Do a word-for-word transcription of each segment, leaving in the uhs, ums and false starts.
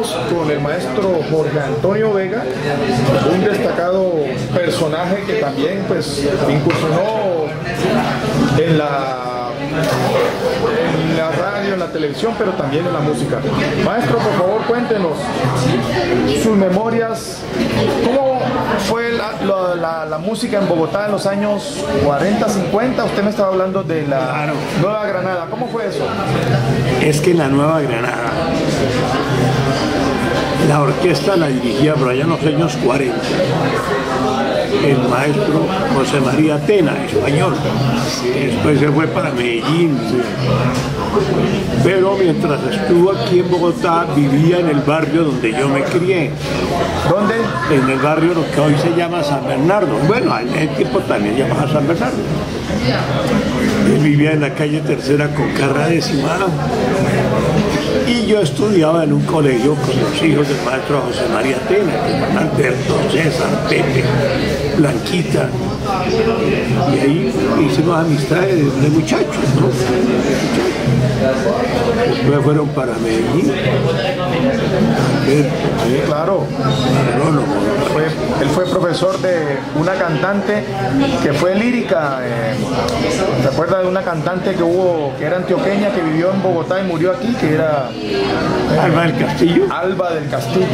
Estamos con el maestro Jorge Antonio Vega, un destacado personaje que también pues incursionó en la, en la radio, en la televisión, pero también en la música. Maestro, por favor, cuéntenos sus memorias. ¿Cómo fue la, la, la, la música en Bogotá en los años cuarenta, cincuenta? Usted me estaba hablando de la claro. Nueva Granada. ¿Cómo fue eso? Es que en la Nueva Granada la orquesta la dirigía por allá en los años cuarenta el maestro José María Tena, español. Después se fue para Medellín, pero mientras estuvo aquí en Bogotá vivía en el barrio donde yo me crié. ¿Dónde? En el barrio lo que hoy se llama San Bernardo. Bueno, en el tiempo también se llamaba San Bernardo. Él vivía en la calle Tercera con Carra Décima. Y yo estudiaba en un colegio con los hijos del maestro José María Tena, Alberto, César, Pepe, Blanquita. Y ahí hicimos amistades de muchachos, ¿no? Después fueron para Medellín. Sí, claro. Fue, él fue profesor de una cantante que fue lírica. Eh, ¿Se acuerda de una cantante que hubo, que era antioqueña, que vivió en Bogotá y murió aquí, que era eh, Alba del Castillo? Alba del Castillo.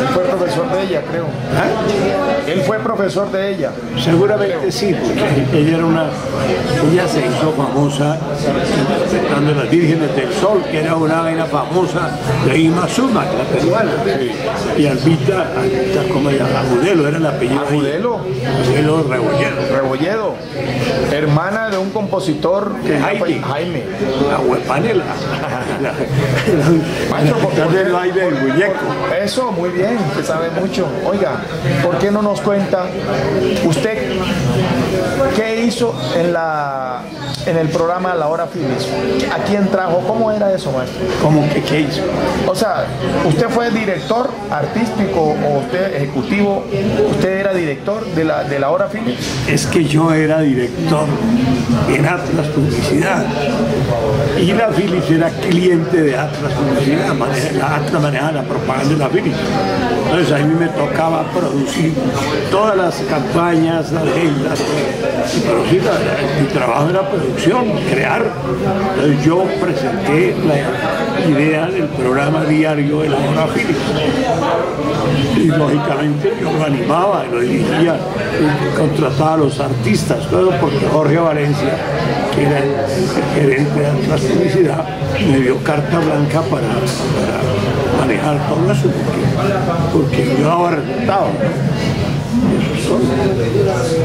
Él fue profesor de ella, creo. ¿Ah? Él fue profesor de ella. Seguramente creo. Sí, porque ella era una. Ella se hizo famosa interpretando las Vírgenes del Sol, que era una vaina famosa de Yma Sumac, la peruana. Sí. Y Albita, Albita como ella, Agudelo era el apellido. Agudelo. Agudelo Rebolledo. Rebolledo. Hermana de un compositor que Jaime. Jaime. La huepanela. Macho, porque no hay del muñeco. Eso, muy bien, que sabe mucho. Oiga, ¿por qué no nos cuenta usted qué hizo en la en el programa La Hora Philips? ¿A quién trajo? ¿Cómo era eso, maestro? ¿Cómo que qué hizo? O sea, ¿usted fue director artístico o usted ejecutivo? ¿Usted era director de la, de la Hora Philips? Es que yo era director en Atlas Publicidad. Y la Philips era cliente de Atlas Publicidad. La Atlas manejaba la propaganda de la Philips. Entonces a mí me tocaba producir todas las campañas, las reglas. Pero sí, mi trabajo era producción, crear. Entonces yo presenté la idea del programa diario de La Hora Philips. Y lógicamente yo lo animaba, lo dirigía, y contrataba a los artistas, todo porque Jorge Valencia, que era el gerente de Atlas Publicidad, me dio carta blanca para, para manejar todo eso, porque, porque yo daba resultados.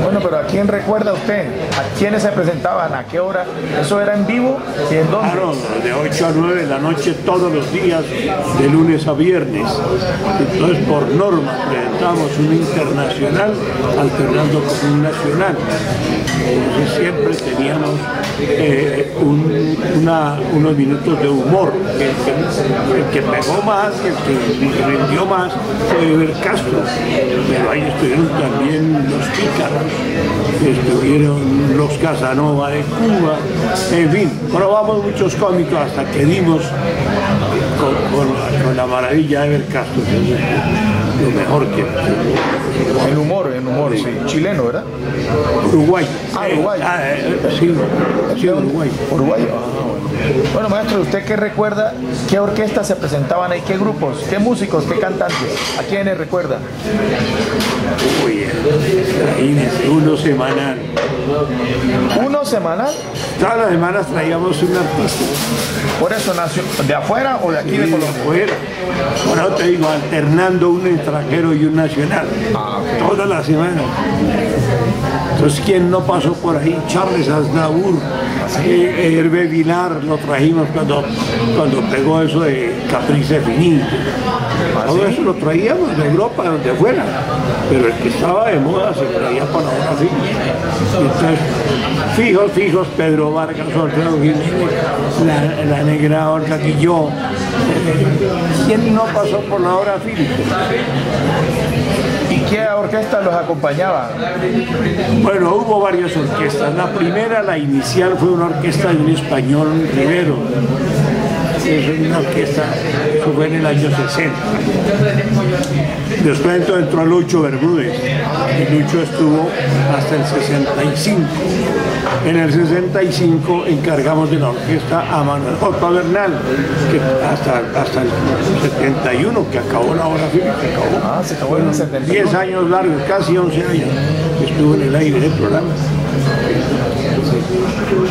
Bueno, pero ¿a quién recuerda usted? ¿A quiénes se presentaban? ¿A qué hora? ¿Eso era en vivo? ¿Y en dónde? Claro, de ocho a nueve de la noche todos los días, de lunes a viernes. Entonces, por norma, presentamos un internacional alternando con un nacional. Entonces, siempre teníamos eh, un, una, unos minutos de humor. El, el, el que pegó más, el que rindió más, fue Hebert Castro. Pero ahí estuvieron también los pícaros, estuvieron los Casanova de Cuba, en fin, probamos muchos cómicos hasta que dimos con, con, la, con la maravilla de Hebert Castro, lo mejor que... El humor, el humor, sí. Chileno, ¿verdad? Uruguay. Ah, Uruguay. Eh, ah, eh, sí, sí, Uruguay. Uruguay. Bueno, maestro, ¿usted qué recuerda? ¿Qué orquestas se presentaban ahí? ¿Qué grupos? ¿Qué músicos? ¿Qué cantantes? ¿A quiénes recuerda? Uy, Efraín, uno semanal. ¿Uno semanal? Todas las semanas traíamos un artista. ¿Por eso nació? ¿De afuera o de aquí sí, de Colombia? De afuera. Bueno, te digo, alternando un extranjero y un nacional. Ah, okay. Todas las semanas. Entonces, ¿quién no pasó por ahí? Charles Aznavour, eh, Hervé Vinar, lo trajimos cuando, cuando pegó eso de Caprice Finito. Todo eso lo traíamos de Europa, donde fuera. Pero el que estaba de moda se traía para la Hora Philips. Entonces, fijos, fijos, Pedro Barca, Jorge la, la Negra Orca que yo. ¿Quién no pasó por la Hora Philips? ¿Y qué orquesta los acompañaba? Bueno, hubo varias orquestas. La primera, la inicial, fue una orquesta de un español, Guerrero, es una orquesta que fue en el año sesenta. Después entonces entró Lucho Bermúdez, y Lucho estuvo hasta el sesenta y cinco. En el sesenta y cinco encargamos de la orquesta a Manuel Jopa Bernal, que hasta, hasta el setenta y uno, que acabó La Hora Philips, que acabó. Ah, se acabó en el setenta y uno. diez años largos, casi once años, estuvo en el aire del programa.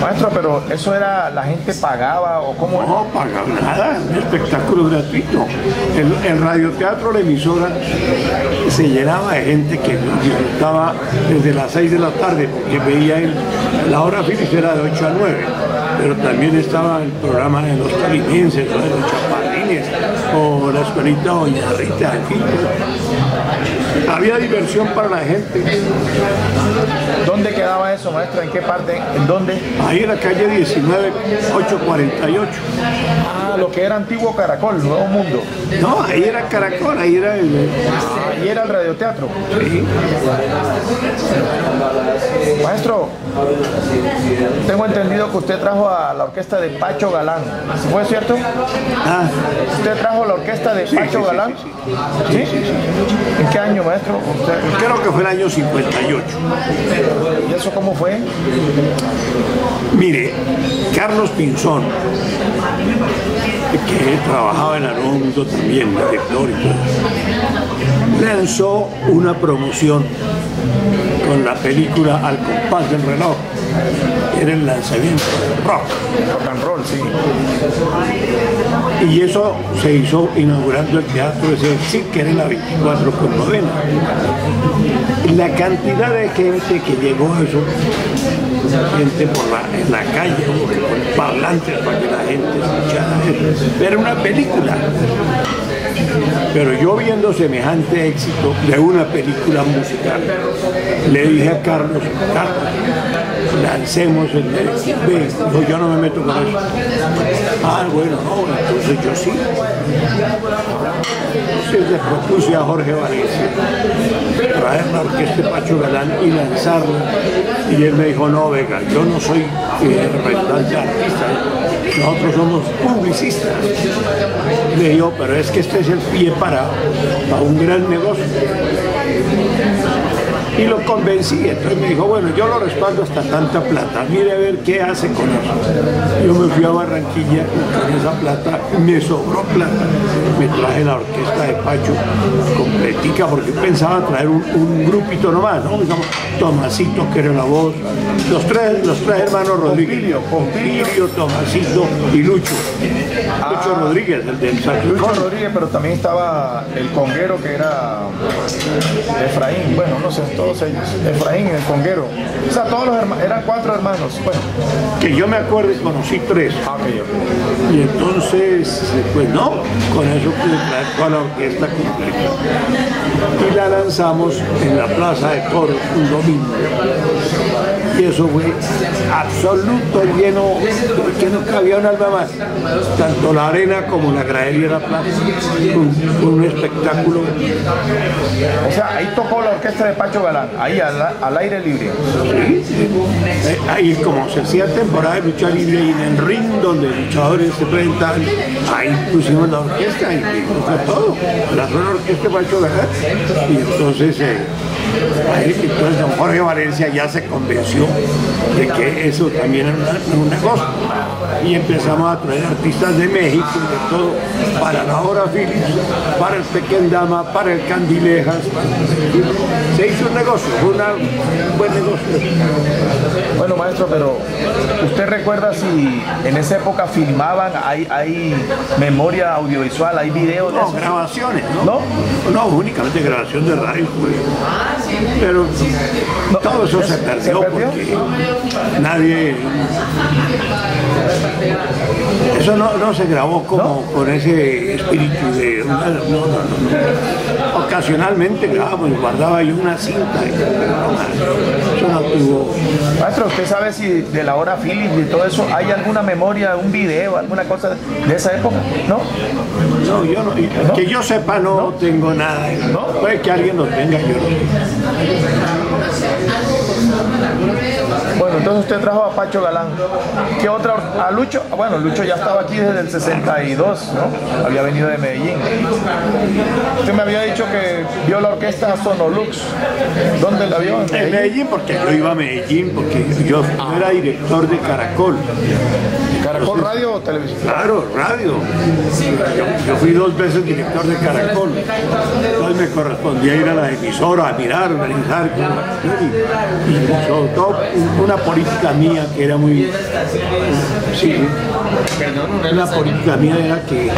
Maestro, pero eso era, la gente pagaba o cómo... No, pagaba nada, un espectáculo gratuito. El, el radioteatro, la emisora, se llenaba de gente que disfrutaba desde las seis de la tarde, porque veía él, La Hora Philips era de ocho a nueve, pero también estaba el programa de los calimenses, o de los chaparrines, o la escuelita Doña Rita, en fin. Había diversión para la gente. ¿Dónde quedaba eso, maestro? ¿En qué parte? ¿En dónde? Ahí en la calle diecinueve, ochocientos cuarenta y ocho. Ah, lo que era antiguo Caracol, Nuevo Mundo. No, ahí era Caracol, ahí era el... Ah, ahí era el radioteatro. Sí. Maestro, tengo entendido que usted trajo a la orquesta de Pacho Galán. ¿Fue cierto? Ah. ¿Usted trajo la orquesta de sí, Pacho sí, Galán? Sí, sí, sí. ¿Sí? Sí, sí. ¿En qué año, maestro? Usted... Creo que fue el año cincuenta y ocho. ¿Y eso cómo fue? Mire, Carlos Pinzón, que trabajaba en el mundo también, director y todo, lanzó una promoción con la película Al compás del reloj, que era el lanzamiento del rock. Rock and roll, sí. Y eso se hizo inaugurando el teatro, es decir, que era la veinticuatro con novena. La cantidad de gente que llegó a eso, gente por la, en la calle, con parlantes para que la gente escuchara eso. Era una película. Pero yo, viendo semejante éxito de una película musical, le dije a Carlos, Carlos, lancemos el... Ve, no, yo no me meto con eso. Ah, bueno, no, entonces yo sí. Entonces le propuse a Jorge Valencia traer la orquesta de Pacho Galán y lanzarla. Y él me dijo, no, venga, yo no soy eh, representante de artista, nosotros somos publicistas. Le digo, pero es que este es el pie para, para un gran negocio. Y lo convencí, entonces me dijo, bueno, yo lo respaldo hasta tanta plata, mire a ver qué hace con eso. Yo me fui a Barranquilla con esa plata, me sobró plata, me traje la orquesta de Pacho completica, porque pensaba traer un, un grupito nomás, ¿no? Tomasito, que era la voz, los tres, los tres hermanos Rodríguez, Pompilio, Tomasito y Lucho. Ah, Lucho Rodríguez, el del saxofón. Lucho Rodríguez, pero también estaba el conguero, que era Efraín, bueno, no sé, todos ellos, Efraín, el conguero, o sea, todos los hermanos, eran cuatro hermanos, bueno, que yo me acuerdo y conocí tres. Ah, okay, okay. Y entonces, pues no, con eso pude traer toda la orquesta completa, y la lanzamos en la Plaza de Toros un domingo, y eso fue absoluto lleno, porque no cabía un alma más, tanto la arena como la gradería de la plaza, fue un espectáculo. O sea, ahí tocó la orquesta de Pacho Galán, ahí al, al aire libre. Sí, sí. Eh, ahí como se hacía temporada de lucha libre y en el ring donde luchadores se presentan, ahí pusimos la orquesta y fue todo. La sola orquesta de Pacho Galán. Y entonces, eh, ahí, entonces don Jorge Valencia ya se convenció de que eso también era una, una cosa. Y empezamos a traer artistas de México y de todo, para La Hora Philips, para el Pequendama, para el Candilejas. Se hizo un negocio, fue una, un buen negocio. Bueno, maestro, pero ¿usted recuerda si en esa época filmaban, hay, hay memoria audiovisual, hay videos de... No, esos? Grabaciones, ¿no? ¿No? No, únicamente grabación de radio, pues. Pero no, todo eso se perdió, ¿se perdió? Porque nadie... Eso no, no se grabó como ¿no? con ese espíritu de... No, no, no. Ocasionalmente grabamos y guardaba yo una cinta. Y... Eso no tuvo... Maestro, ¿usted sabe si de La Hora Philips y todo eso hay alguna memoria, un video, alguna cosa de esa época? ¿No? No, yo no. ¿No? Que yo sepa, no, ¿no? tengo nada. ¿No? Puede que alguien nos tenga que... Bueno, entonces usted trajo a Pacho Galán. ¿Qué otra? A Lucho. Bueno, Lucho ya estaba aquí desde el sesenta y dos, ¿no? Había venido de Medellín. Usted me había dicho que vio la orquesta Sonolux. ¿Dónde la vio? En Medellín, en Medellín porque yo iba a Medellín, porque yo ah. era director de Caracol. ¿Caracol radio o televisión? Claro, radio. Yo, yo fui dos veces director de Caracol. Entonces me correspondía ir a la emisora, a mirar, a analizar. Y, y sobre todo una política mía que era muy... Sí, una política mía era que...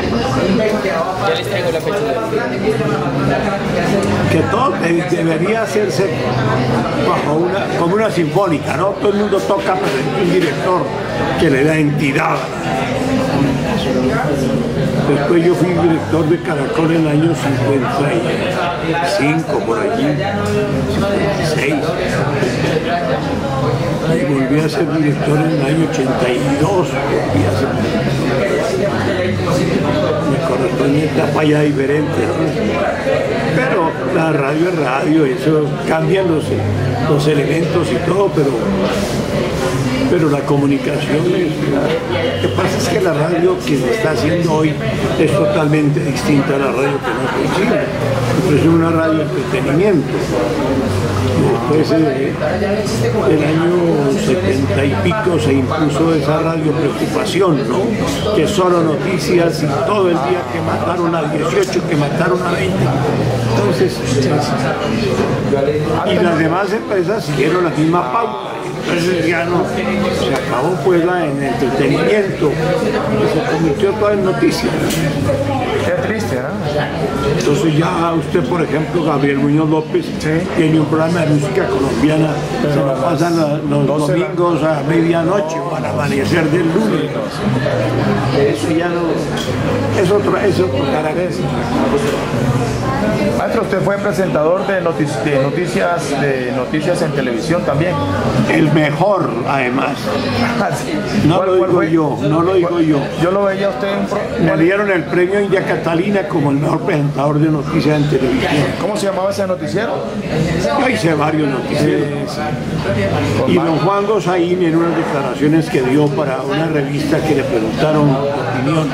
Que todo debería hacerse bajo una, como una sinfónica, ¿no? Todo el mundo toca, pero un director que le da entidad. Después yo fui director de Caracol en el año cincuenta y cinco, por allí, cincuenta y seis. Y volví a ser director en el año ochenta y dos. Me correspondiente esta falla diferente, ¿no? Pero la radio es radio, eso cambian los, los elementos y todo, pero... pero la comunicación es... La... Lo que pasa es que la radio que se está haciendo hoy es totalmente distinta a la radio que no se hizo. Es una radio de entretenimiento. Después, eh, el año setenta y pico se impuso esa radio preocupación, ¿no? Que solo noticias y todo el día que mataron a dieciocho, que mataron a veinte. Entonces, y las demás empresas siguieron la misma pauta. Entonces ya no, se acabó pues la, en entretenimiento, se convirtió toda en noticias. Qué triste, ¿no? Entonces ya usted, por ejemplo, Gabriel Muñoz López, ¿sí? Tiene un programa de música colombiana, pero se lo pasan a, los domingos a medianoche o al amanecer del lunes. Eso ya no, es otro, es otro carácter. Maestro, usted fue presentador de, notic de, noticias, de noticias en televisión también. El mejor, además. No lo digo yo, no lo digo yo. Yo lo veía a usted en... Pro Me dieron el premio India Catalina como el mejor presentador de noticias en televisión. ¿Cómo se llamaba ese noticiero? Yo hice varios noticieros. Y don Juan Gosaín, en unas declaraciones que dio para una revista que le preguntaron opinión,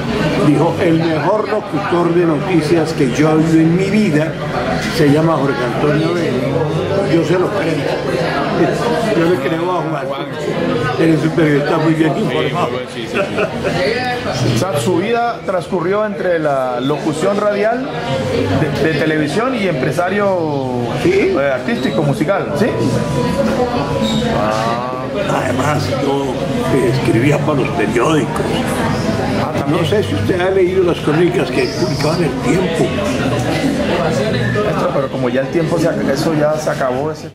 dijo, el mejor locutor de noticias que yo he visto en mi vida se llama Jorge Antonio Vega. Yo se lo creo. Yo le creo a Juan. Eres un periodista muy bien informado. Sí, sí, sí. O sea, su vida transcurrió entre la locución radial, de, de televisión y empresario, ¿sí? eh, artístico, musical, ¿sí? Ah, además, yo escribía para los periódicos. No sé si usted ha leído las crónicas que publicaban El Tiempo. Pero como ya el tiempo, se, eso ya se acabó. Ese...